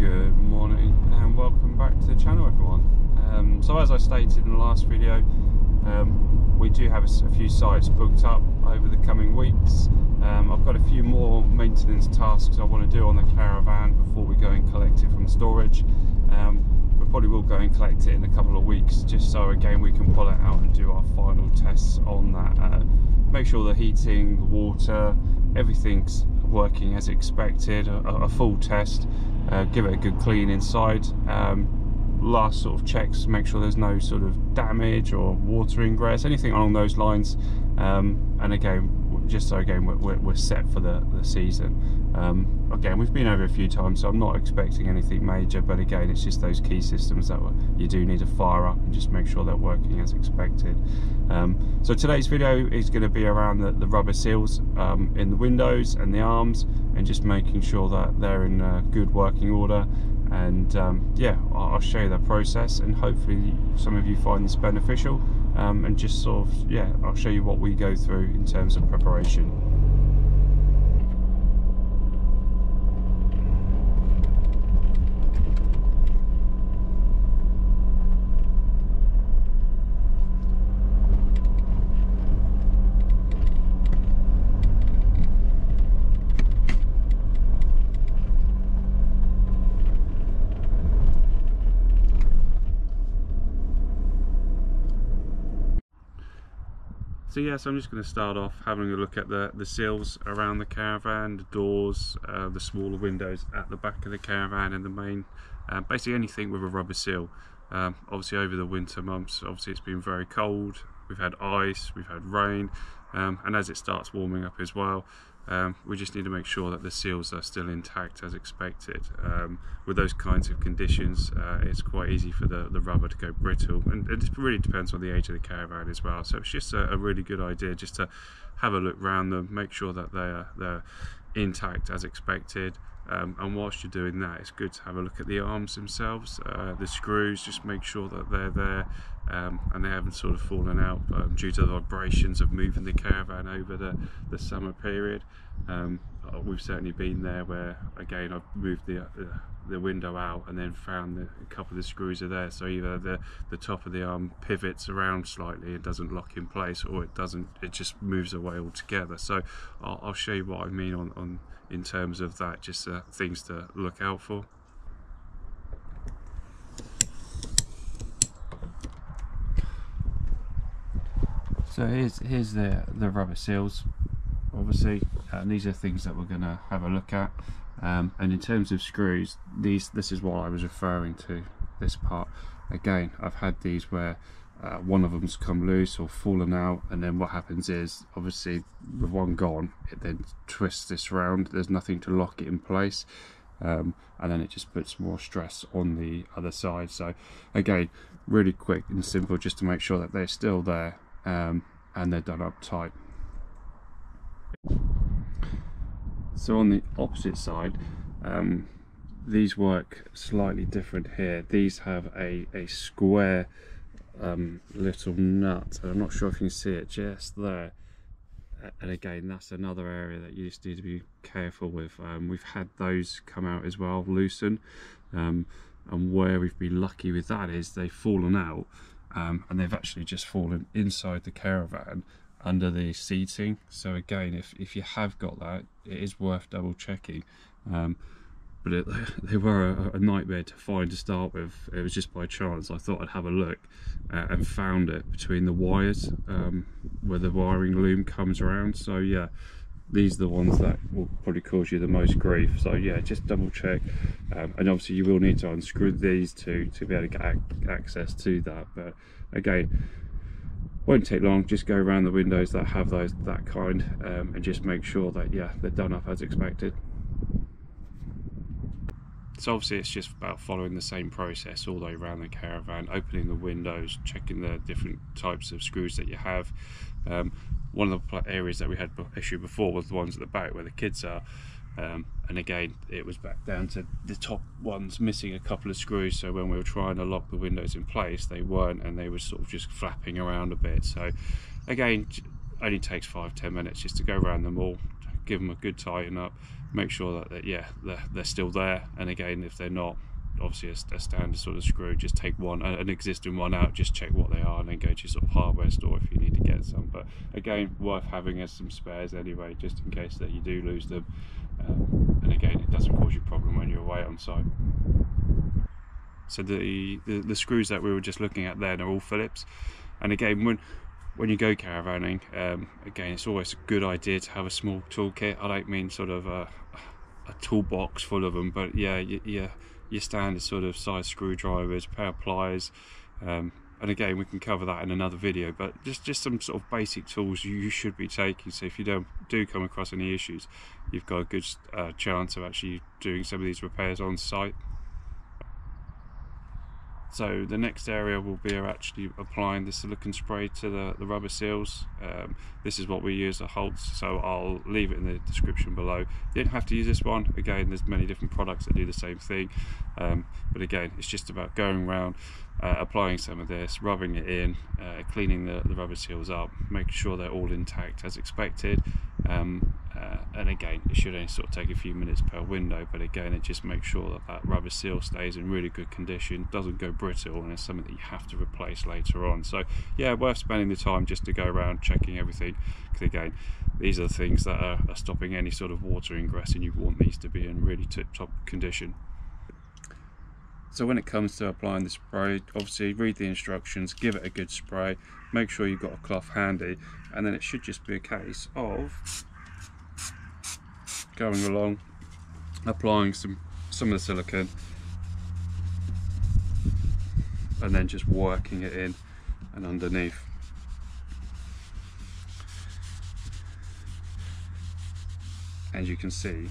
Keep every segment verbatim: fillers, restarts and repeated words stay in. Good morning and welcome back to the channel, everyone. Um, so as I stated in the last video, um, we do have a, a few sites booked up over the coming weeks. Um, I've got a few more maintenance tasks I want to do on the caravan before we go and collect it from storage. Um, we probably will go and collect it in a couple of weeks, just so again we can pull it out and do our final tests on that. Uh, make sure the heating, the water, everything's working as expected, a, a full test, uh, give it a good clean inside, um, last sort of checks, make sure there's no sort of damage or water ingress, anything along those lines, um, and again just so again we're, we're set for the, the season. Um, again, we've been over a few times, so I'm not expecting anything major, but again it's just those key systems that you do need to fire up and just make sure they're working as expected. Um, so today's video is going to be around the, the rubber seals um, in the windows and the arms, and just making sure that they're in uh, good working order, and um, yeah, I'll, I'll show you that process, and hopefully some of you find this beneficial. Um, and just sort of, yeah, I'll show you what we go through in terms of preparation. So yes, I'm just going to start off having a look at the, the sills around the caravan, the doors, uh, the smaller windows at the back of the caravan and the main, uh, basically anything with a rubber seal. Um, obviously over the winter months, obviously it's been very cold, we've had ice, we've had rain, um, and as it starts warming up as well, um, we just need to make sure that the seals are still intact as expected. Um, with those kinds of conditions, uh, it's quite easy for the, the rubber to go brittle, and it really depends on the age of the caravan as well. So it's just a, a really good idea just to have a look around them, make sure that they're, they're intact as expected. Um, and whilst you're doing that, it's good to have a look at the arms themselves, uh, the screws, just make sure that they're there um, and they haven't sort of fallen out um, due to the vibrations of moving the caravan over the, the summer period. Um, we've certainly been there where, again, I've moved the, uh, the window out and then found that a couple of the screws are there, so either the, the top of the arm pivots around slightly and doesn't lock in place, or it doesn't, it just moves away altogether. So I'll, I'll show you what I mean on, on in terms of that, just uh, things to look out for. So here's here's the the rubber seals, obviously, and these are things that we're going to have a look at. Um, and in terms of screws, these this is what I was referring to. This part, again, I've had these where uh, one of them's come loose or fallen out, and then what happens is, obviously, with one gone, it then twists this round. There's nothing to lock it in place, um, and then it just puts more stress on the other side. So, again, really quick and simple, just to make sure that they're still there um, and they're done up tight. So on the opposite side, um, these work slightly different here. These have a, a square um, little nut, and I'm not sure if you can see it just there. And again, that's another area that you just need to be careful with. Um, we've had those come out as well, loosen. Um, and where we've been lucky with that is they've fallen out, um, and they've actually just fallen inside the caravan, under the seating. So again, if, if you have got that, it is worth double checking. Um, but it, they were a, a nightmare to find to start with. It was just by chance I thought I'd have a look uh, and found it between the wires um, where the wiring loom comes around. So yeah, these are the ones that will probably cause you the most grief. So yeah, just double check. Um, and obviously you will need to unscrew these two to be able to get ac access to that. But again, won't take long, just go around the windows that have those that kind um, and just make sure that, yeah, they're done up as expected. So obviously it's just about following the same process all the way around the caravan, opening the windows, checking the different types of screws that you have. Um, one of the areas that we had issue before was the ones at the back where the kids are. Um, and again, it was back down to the top ones missing a couple of screws, so when we were trying to lock the windows in place, they weren't, and they were sort of just flapping around a bit. So again, only takes five ten minutes just to go around them all, give them a good tighten up, make sure that, that yeah, they're, they're still there. And again, if they're not, obviously a, a standard sort of screw, just take one, an existing one out, just check what they are, and then go to your sort of hardware store if you need to get some. But again, worth having as some spares anyway, just in case that you do lose them. Um, and again, it doesn't cause you a problem when you're away on site. So the, the the screws that we were just looking at then are all Phillips. And again, when when you go caravanning, um, again, it's always a good idea to have a small toolkit. I don't mean sort of a, a toolbox full of them, but yeah, yeah. You, your standard sort of size screwdrivers, pair of pliers, um, and again, we can cover that in another video, but just just some sort of basic tools you should be taking, so if you don't do come across any issues, you've got a good uh, chance of actually doing some of these repairs on site. So the next area will be actually applying the silicone spray to the, the rubber seals. Um, this is what we use at Holtz, so I'll leave it in the description below. You don't have to use this one. Again, there's many different products that do the same thing. Um, but again, it's just about going around, uh, applying some of this, rubbing it in, uh, cleaning the, the rubber seals up, making sure they're all intact as expected. Um, uh, and again, it should only sort of take a few minutes per window, but again, it just makes sure that that rubber seal stays in really good condition, doesn't go brittle, and it's something that you have to replace later on. So yeah, worth spending the time just to go around checking everything, because again, these are the things that are, are stopping any sort of water ingress, and you want these to be in really tip-top condition. So when it comes to applying the spray, obviously read the instructions, give it a good spray, make sure you've got a cloth handy, and then it should just be a case of going along, applying some, some of the silicone, and then just working it in and underneath. As you can see,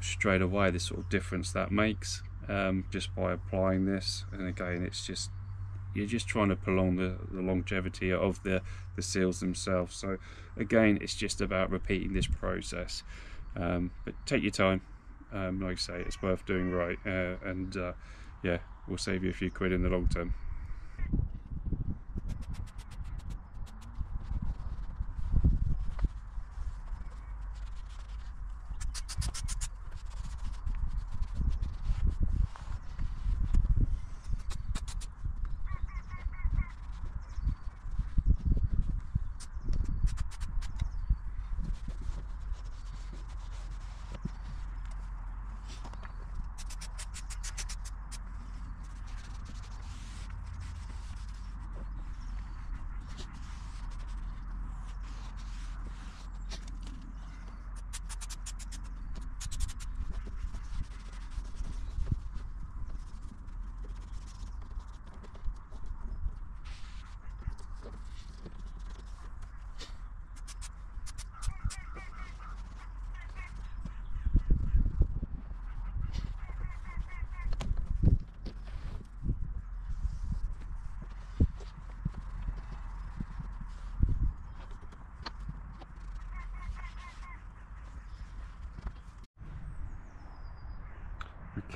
straight away the sort of difference that makes. Um, just by applying this, and again, it's just you're just trying to prolong the, the longevity of the, the seals themselves. So again, it's just about repeating this process, um, but take your time. Um, like I say, it's worth doing right, uh, and uh, yeah, we'll save you a few quid in the long term.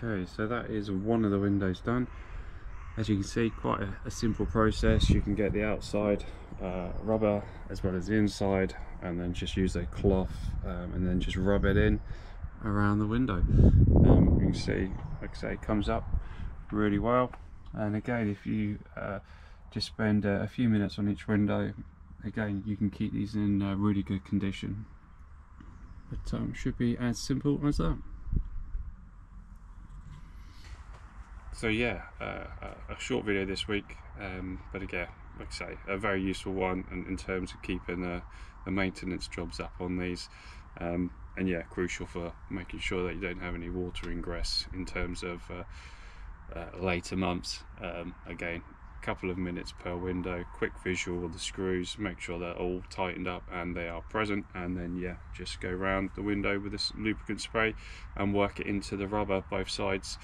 Okay, so that is one of the windows done. As you can see, quite a, a simple process. You can get the outside uh, rubber as well as the inside, and then just use a cloth, um, and then just rub it in around the window. Um, you can see, like I say, it comes up really well. And again, if you uh, just spend a, a few minutes on each window, again, you can keep these in uh, really good condition. But um, should be as simple as that. So yeah, uh, a short video this week, um, but again, like I say, a very useful one in, in terms of keeping the, the maintenance jobs up on these, um, and yeah, crucial for making sure that you don't have any water ingress in terms of uh, uh, later months. Um, again, a couple of minutes per window, quick visual of the screws, make sure they're all tightened up and they are present, and then yeah, just go around the window with this lubricant spray and work it into the rubber, both sides.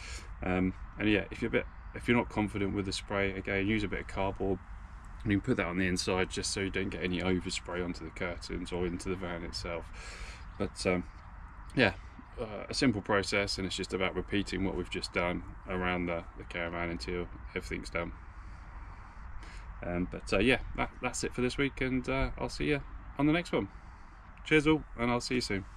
Um, and yeah, if you're a bit, if you're not confident with the spray, again, use a bit of cardboard and you can put that on the inside, just so you don't get any overspray onto the curtains or into the van itself. But um, yeah, uh, a simple process, and it's just about repeating what we've just done around the, the caravan until everything's done. Um, but uh, yeah, that, that's it for this week, and uh, I'll see you on the next one. Cheers all, and I'll see you soon.